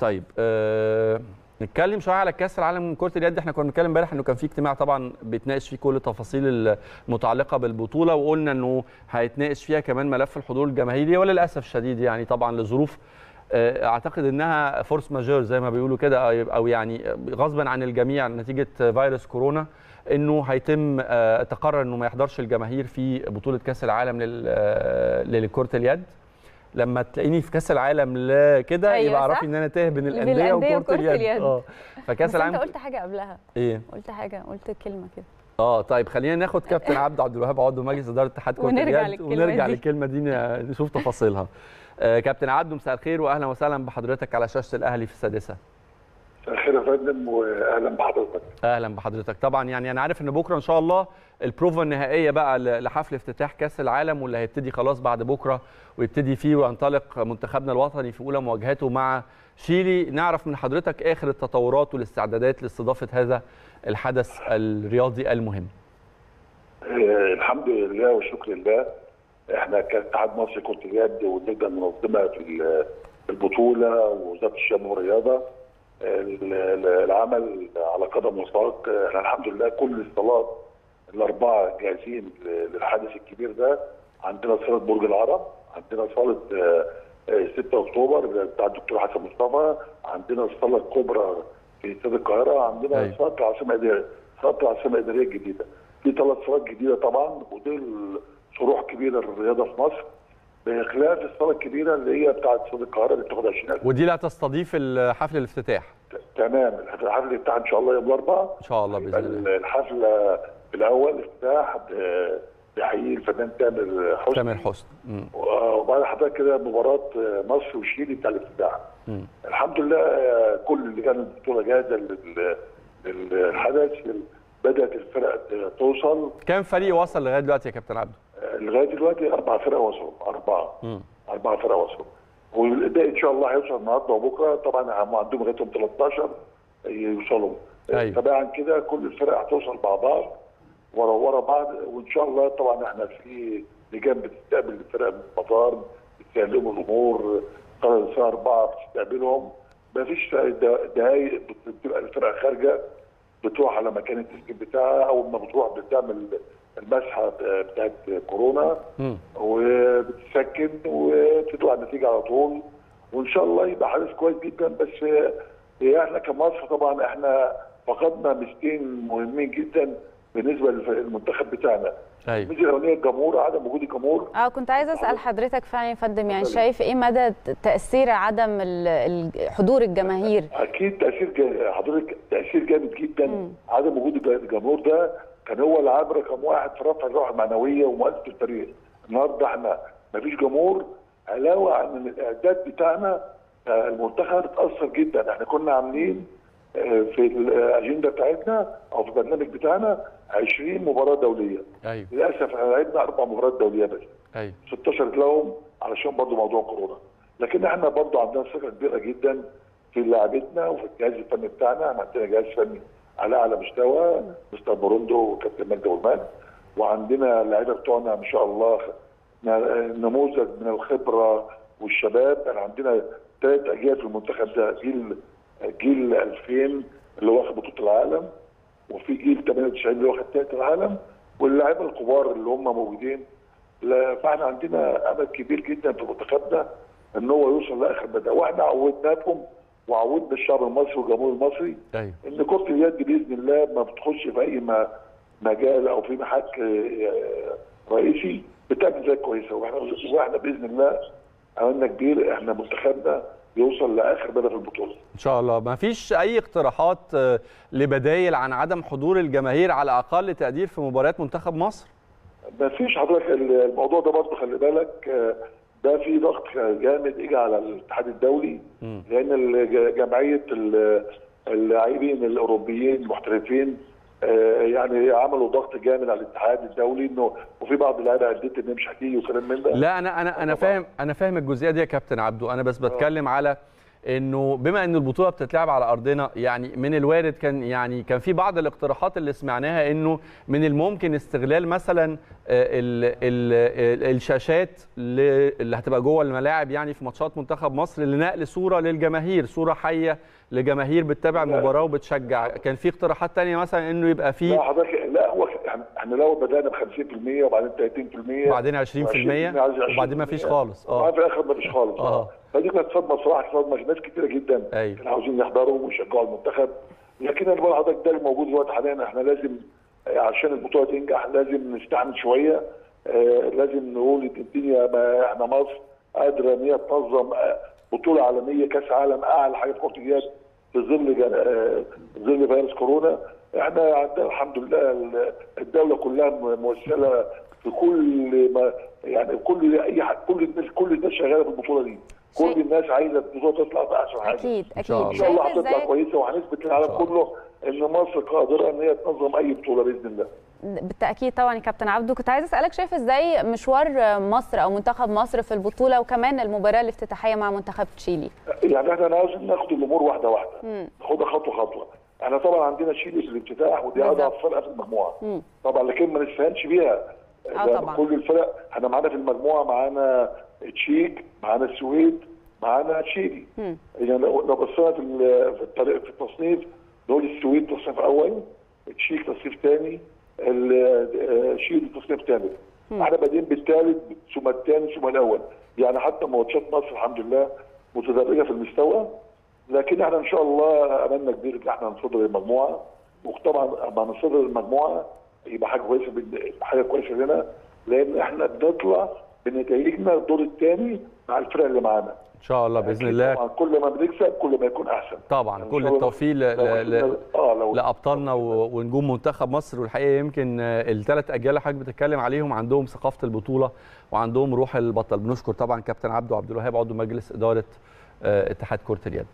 طيب نتكلم شويه على كاس العالم كرة اليد. احنا كنا بنتكلم امبارح انه كان في اجتماع طبعا بيتناقش فيه كل التفاصيل المتعلقه بالبطوله، وقلنا انه هيتناقش فيها كمان ملف الحضور الجماهيري، وللاسف الشديد يعني طبعا لظروف اعتقد انها فورس ماجور زي ما بيقولوا كده، او يعني غصبا عن الجميع نتيجه فيروس كورونا، انه هيتم تقرر انه ما يحضرش الجماهير في بطوله كاس العالم لكرة اليد. لما تلاقيني في كاس العالم لا كده أيوة يبقى اعرفي ان انا تايه بين الانديه وكره اليد. فكاس العالم انت قلت حاجه قبلها، ايه قلت حاجه، قلت كلمه كده. طيب خلينا ناخد كابتن عبده عبد الوهاب عضو مجلس اداره اتحاد كره اليد ونرجع للكلمه دي نشوف تفاصيلها. كابتن عبده مساء الخير واهلا وسهلا بحضرتك على شاشه الاهلي في السادسه. مساء الخير يا فندم واهلا بحضرتك. اهلا بحضرتك. طبعا يعني انا عارف ان بكره ان شاء الله البروفا النهائيه بقى لحفل افتتاح كاس العالم، واللي هيبتدي خلاص بعد بكره ويبتدي فيه وينطلق منتخبنا الوطني في اولى مواجهته مع شيلي. نعرف من حضرتك اخر التطورات والاستعدادات لاستضافه هذا الحدث الرياضي المهم. الحمد لله والشكر لله، احنا كاتحاد مصري كره اليد واللجنه المنظمه في البطوله ووزاره الشباب والرياضه العمل على قدم وساق. احنا الحمد لله كل الصالات الاربعه جاهزين للحدث الكبير ده. عندنا صاله برج العرب، عندنا صاله 6 اكتوبر بتاع الدكتور حسن مصطفى، عندنا الصاله الكبرى في استاد القاهره، عندنا صاله العاصمه الاداريه، صاله العاصمه الاداريه الجديده. في 3 صالات جديده طبعا، ودي صروح كبيره للرياضه في مصر، بخلاف الصاله الكبيره اللي هي بتاعه استاد القاهره اللي بتاخد 20000، ودي لا تستضيف الحفل الافتتاح. تمام، الحفل الافتتاح ان شاء الله يوم الاربعاء ان شاء الله باذن الله. الحفله الاول افتتاح بحقيقي الفنان تامر حسني. وبعد حضرتك كده مباراه مصر وشيلي بتاع الافتتاح. الحمد لله كل اللي كانت البطوله جاهزه للحدث. بدات الفرق توصل. كم فريق وصل لغايه دلوقتي يا كابتن عبده؟ لغايه دلوقتي 4 فرق وصلوا، 4 فرق وصلوا، والباقي ان شاء الله هيوصل النهارده وبكره. طبعا عندهم لغايه يوم 13 يوصلوا. تبعا كده كل الفرق هتوصل مع بعض ورا بعض، وان شاء الله طبعا احنا في لجان بتستقبل الفرق من المطار، بتسلموا الامور، قرار الساعه 4 بتستقبلهم، مفيش دقايق بتبقى الفرق خارجه، بتروح على مكان التسجيل بتاعها. اول ما بتروح بتعمل المسحه بتاعت كورونا وبتسكن وبتطلع النتيجه على طول، وان شاء الله يبقى حدث كويس جدا. بس احنا كمصر طبعا احنا فقدنا ميزتين مهمين جدا بالنسبه للمنتخب بتاعنا. الميزه الاولانيه الجمهور، عدم وجود الجمهور. كنت عايزه اسال حضرتك فعلا يا فندم، يعني شايف ايه مدى تاثير عدم حضور الجماهير؟ اكيد تاثير حضرتك، تاثير جامد جدا. عدم وجود الجمهور ده كان هو العامل رقم 1 في رفع الروح المعنويه ومؤسسه الفريق. النهارده احنا مفيش جمهور، علاوه عن الاعداد بتاعنا المنتخب اتاثر جدا. احنا كنا عاملين في الاجنده بتاعتنا او في البرنامج بتاعنا 20 مباراه دوليه. للاسف احنا لعبنا 4 مباريات دوليه بس. 16 اتلغوا علشان برضه موضوع كورونا. لكن احنا برضه عندنا ثقه كبيره جدا في لاعبتنا وفي الجهاز الفني بتاعنا. عندنا جهاز فني على اعلى مستوى، مستر برندو وكابتن ماجد والمان، وعندنا اللعيبه بتوعنا ما شاء الله نموذج من الخبره والشباب. احنا عندنا 3 اجيال في المنتخب ده، جيل 2000 اللي واخد بطوله العالم، وفي جيل 98 اللي واخد ثالث العالم، واللاعيبه الكبار اللي هم موجودين. فاحنا عندنا امل كبير جدا في منتخبنا ان هو يوصل لاخر مدى، واحنا عودناكم وعودنا الشعب المصري والجمهور المصري ان كره اليد باذن الله ما بتخش في اي مجال او في محك رئيسي، بتعمل زي كويسه. واحنا باذن الله عملنا كبير، احنا منتخبنا يوصل لاخر مدى في البطوله ان شاء الله. ما فيش اي اقتراحات لبدايل عن عدم حضور الجماهير على اقل تقدير في مباريات منتخب مصر؟ ما فيش حضرتك. الموضوع ده برضه خلي بالك ده في ضغط جامد اجى على الاتحاد الدولي، لان جمعيه اللاعبين الاوروبيين المحترفين يعني عملوا ضغط جامد على الاتحاد الدولي، انه وفي بعض اللعيبه قدت ان مش هتيجي وكلام من ده. لا انا فاهم الجزئيه دي يا كابتن عبده، انا بس بتكلم على انه بما ان البطوله بتتلعب على ارضنا، يعني من الوارد كان كان في بعض الاقتراحات اللي سمعناها انه من الممكن استغلال مثلا الشاشات اللي هتبقى جوه الملاعب يعني في ماتشات منتخب مصر لنقل صوره للجماهير، صوره حيه لجماهير بتتابع المباراه وبتشجع. كان في اقتراحات ثانيه مثلا انه يبقى في احنا لو بدانا ب 50% وبعدين 30% وبعدين 20% وبعدين ما فيش خالص. في الاخر ما فيش خالص. فدي كانت صدمه بصراحه، صدمه ناس كتيره جدا. أيوة. كانوا عاوزين يحضروا ويشجعوا المنتخب، لكن انا بقول لحضرتك ده الموجود دلوقتي حاليا. احنا لازم عشان البطوله تنجح لازم نستحمل شويه، لازم نقول الدنيا احنا مصر قادره ان هي تنظم بطوله عالميه، كاس عالم، اعلى حاجه في الجهاز في ظل فيروس كورونا. احنا عندنا الحمد لله الدوله كلها موسله في كل ما يعني كل الناس شغاله في البطوله دي، كل الناس عايزه البطوله تطلع باحسن حاجه. اكيد اكيد ان شاء الله هتطلع كويسه، وهنثبت للعالم كله ان مصر قادره ان هي تنظم اي بطوله باذن الله. بالتاكيد طبعا يا كابتن عبده، كنت عايز اسالك شايف ازاي مشوار مصر او منتخب مصر في البطوله وكمان المباراه الافتتاحيه مع منتخب تشيلي؟ يعني احنا لازم ناخد الامور واحده واحده، ناخدها خطوه خطوه. احنا طبعا عندنا تشيلي في الافتتاح ودي اضعف فرقه في المجموعه. طبعا لكن ما نستهانش بيها. طبعا كل الفرق احنا معانا في المجموعه، معانا تشيك، معانا السويد، معانا تشيلي. يعني لو بصينا في التصنيف نقول السويد تصنيف اول، تشيك تصنيف ثاني، تشيلي تصنيف ثالث. احنا بادئين بالثالث ثم الثاني ثم الاول، يعني حتى ماتشات مصر الحمد لله متدرجه في المستوى. لكن احنا ان شاء الله املنا كبير ان احنا نصدر المجموعه، وطبعا لما نصدر المجموعه يبقى حاجه كويسه، حاجه كويسه لنا، لان احنا بنطلع بنتائجنا الدور الثاني مع الفرق اللي معانا. ان شاء الله باذن الله. طبعا كل ما بنكسب كل ما يكون احسن. طبعا يعني كل التوفيق لابطالنا ونجوم منتخب مصر. والحقيقه يمكن الثلاث اجيال اللي حضرتك بتتكلم عليهم عندهم ثقافه البطوله وعندهم روح البطل. بنشكر طبعا كابتن عبده الوهاب عضو مجلس اداره اتحاد كره اليد.